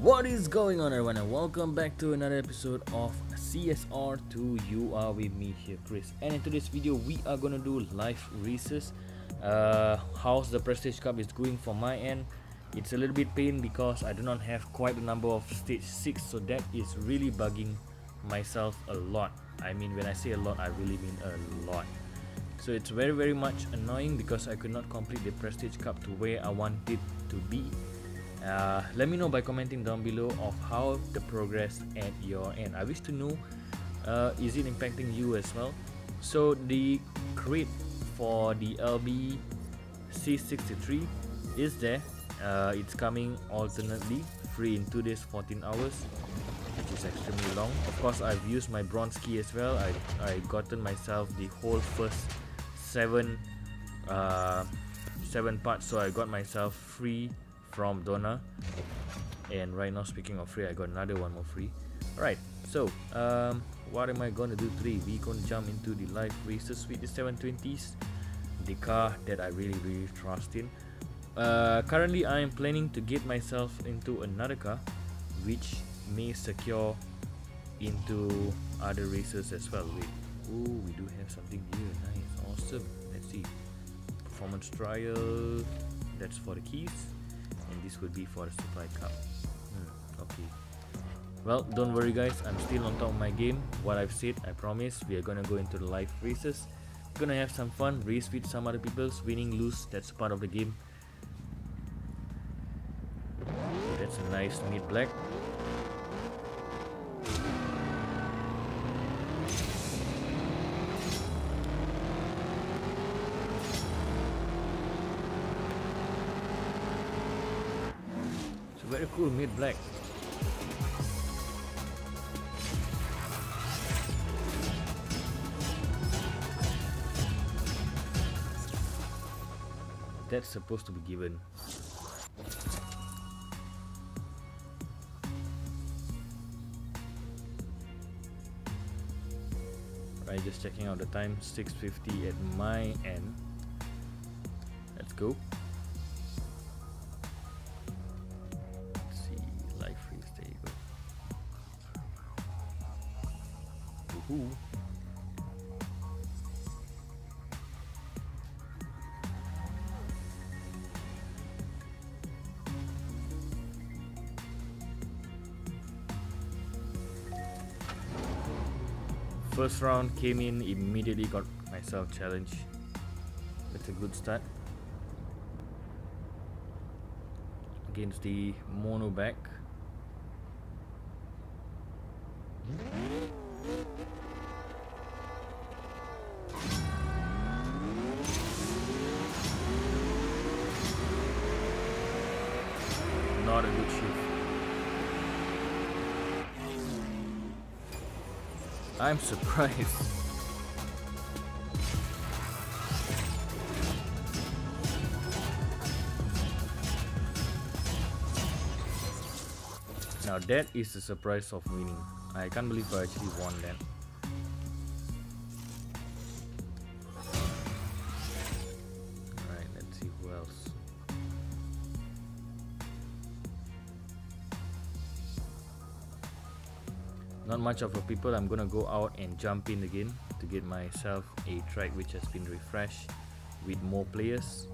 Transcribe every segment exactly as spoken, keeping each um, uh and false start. What is going on, everyone, and welcome back to another episode of C S R two. You are with me here, Chris, and in today's video we are gonna do live races. Uh, how's the Prestige Cup is going for my end? It's a little bit pain because I do not have quite a number of stage six, so that is really bugging myself a lot. I mean, when I say a lot, I really mean a lot. So it's very very much annoying because I could not complete the Prestige Cup to where I want it to be. Uh, let me know by commenting down below of how the progress at your end. I wish to know, uh, is it impacting you as well? So the crate for the L B C sixty-three is there. Uh, it's coming alternately free in two days fourteen hours, which is extremely long. Of course, I've used my bronze key as well. I, I gotten myself the whole first seven uh, seven parts, so I got myself free from Donna, and right now, speaking of free, I got another one more free. Alright, so um, what am I gonna do today? We gonna jump into the live races with the seven twenties, the car that I really really trust in. Uh, currently I am planning to get myself into another car which may secure into other races as well. Wait, oh, we do have something here, nice, awesome. Let's see, performance trial, that's for the keys. And this would be for the supply cup. Hmm, okay. Well, don't worry guys, I'm still on top of my game. What I've said, I promise, we are gonna go into the live races. We're gonna have some fun, race with some other people's, winning, lose, that's part of the game. So that's a nice mid black. Very cool mid black. That's supposed to be given. Right, just checking out the time, six fifty at my end. Let's go. Ooh. First round came in, immediately got myself challenged. That's a good start against the mono back. Not a good shift. I'm surprised. Now that is the surprise of winning. I can't believe I actually won that. Alright, let's see who else. Not much of a people. I'm gonna go out and jump in again to get myself a track which has been refreshed with more players.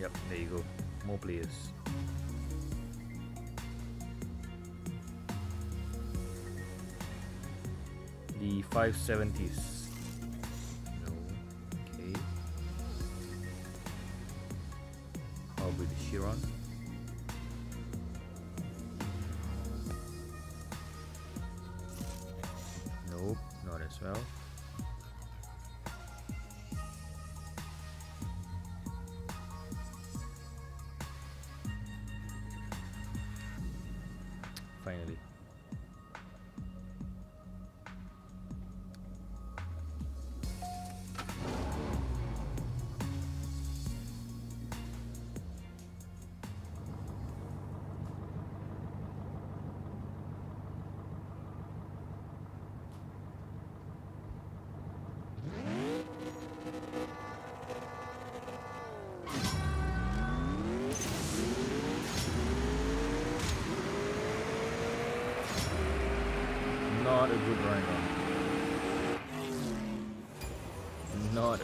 Yep, there you go, more players. The five seventies. Not as well. Finally.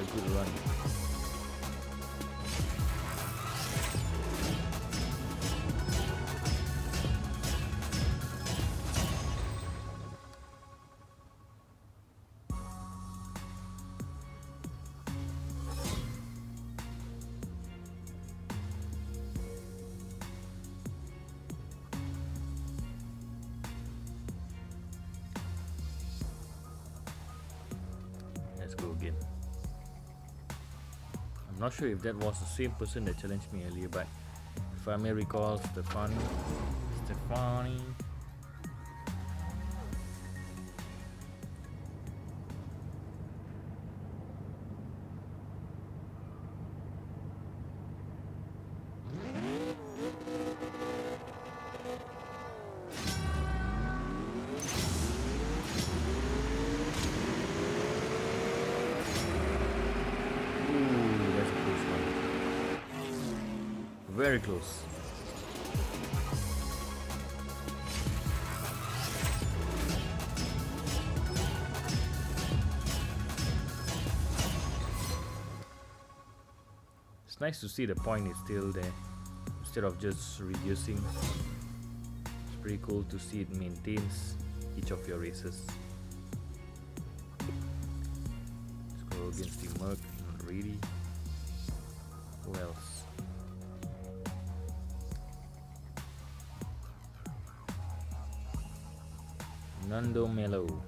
pergi duluan. I'm not sure if that was the same person that challenged me earlier, but if I may recall, Stefani, Stefani. Very close. It's nice to see the point is still there instead of just reducing. It's pretty cool to see it maintains each of your races. Let's go against the Merc, not really. Who else? Nando Mello. I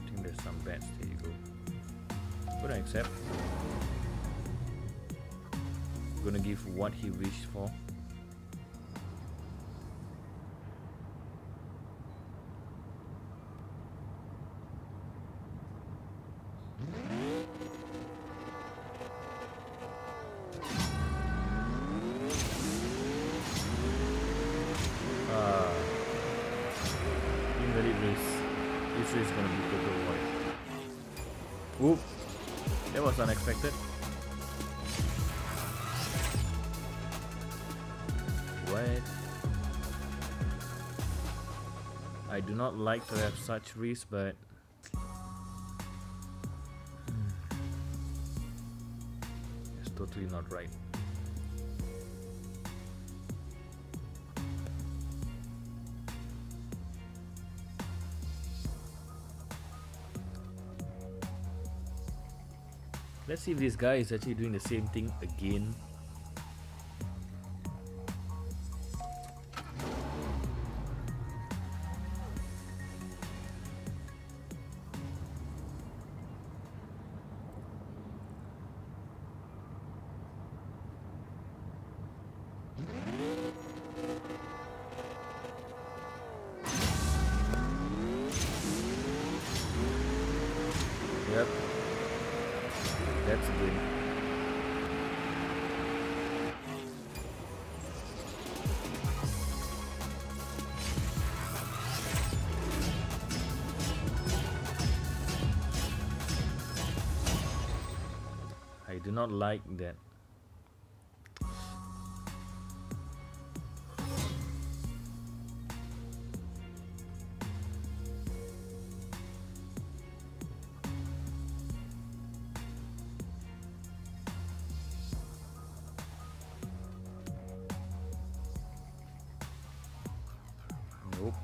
think there's some bats. There you go. But I accept. I'm gonna give what he wished for. This is gonna be total void. Whoop! That was unexpected. What? I do not like to have such risks, but it's totally not right. Let's see if this guy is actually doing the same thing again. Yep. That's good. I do not like that. Nope.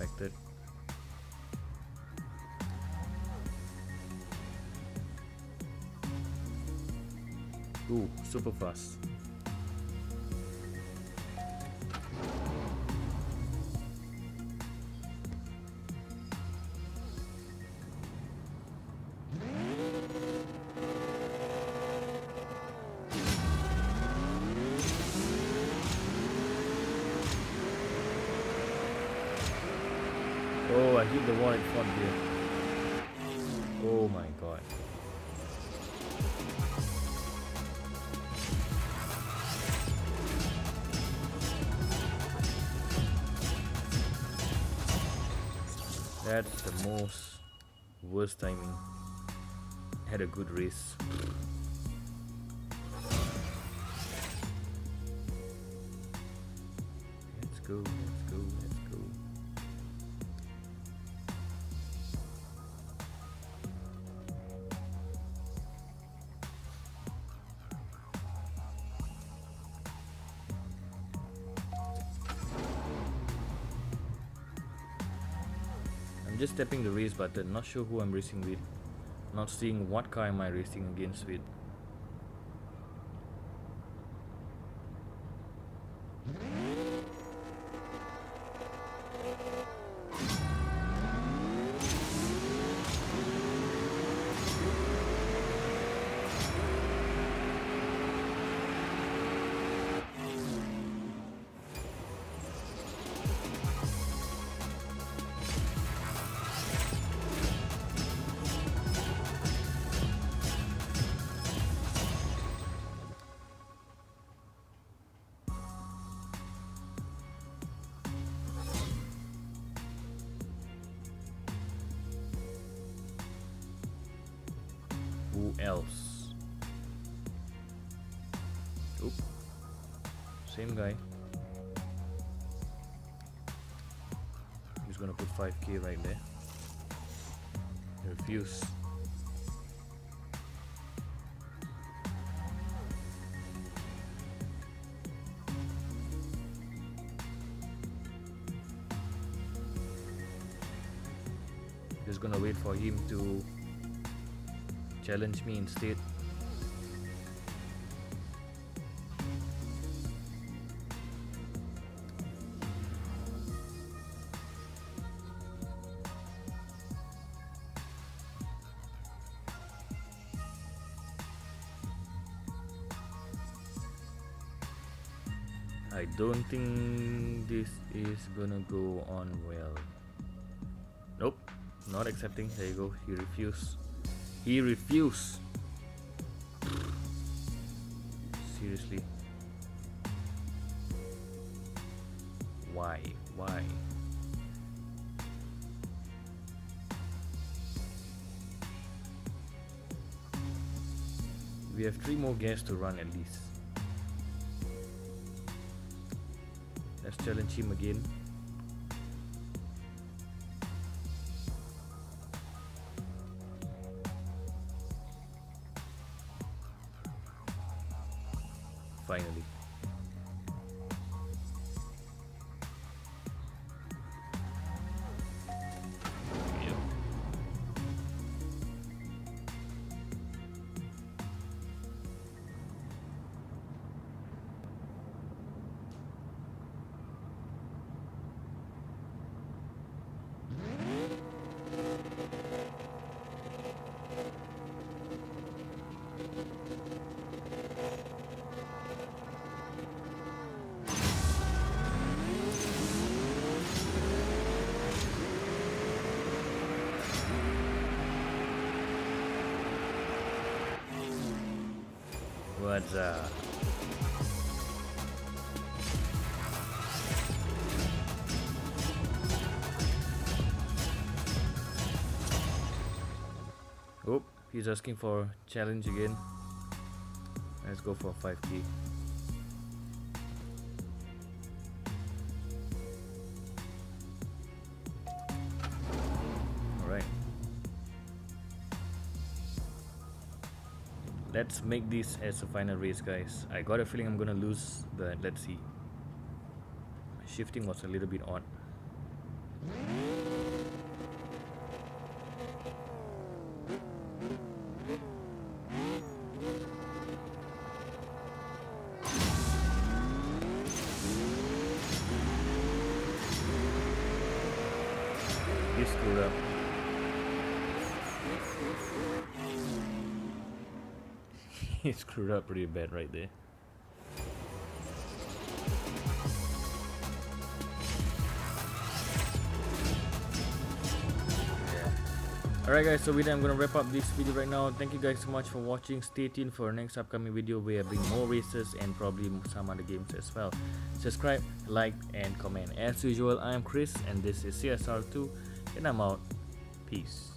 Expected. Ooh, super fast. Oh, I hit the wall in front here. Oh my god. That's the most worst timing. Had a good race. go, let's go, let's go. I'm just tapping the race button, not sure who I'm racing with, not seeing what car am I racing against with. Else. Oop. Same guy. I'm just gonna put five K right there. Refuse. Just gonna wait for him to challenge me instead. I don't think this is gonna go on well. Nope, not accepting. There you go, he refused. He refused. Seriously. Why? Why? We have three more games to run at least. Let's challenge him again. Finally. Yeah. What's up? Oh, he's asking for challenge again. Let's go for five K. Let's make this as a final race, guys. I got a feeling I'm gonna lose, but let's see. Shifting was a little bit odd. You screwed up. He screwed up pretty bad right there. Yeah. Alright guys, so with that I'm gonna wrap up this video right now. Thank you guys so much for watching. Stay tuned for our next upcoming video where I bring more races and probably some other games as well. Subscribe, like and comment. As usual, I am Chris and this is C S R two and I'm out. Peace.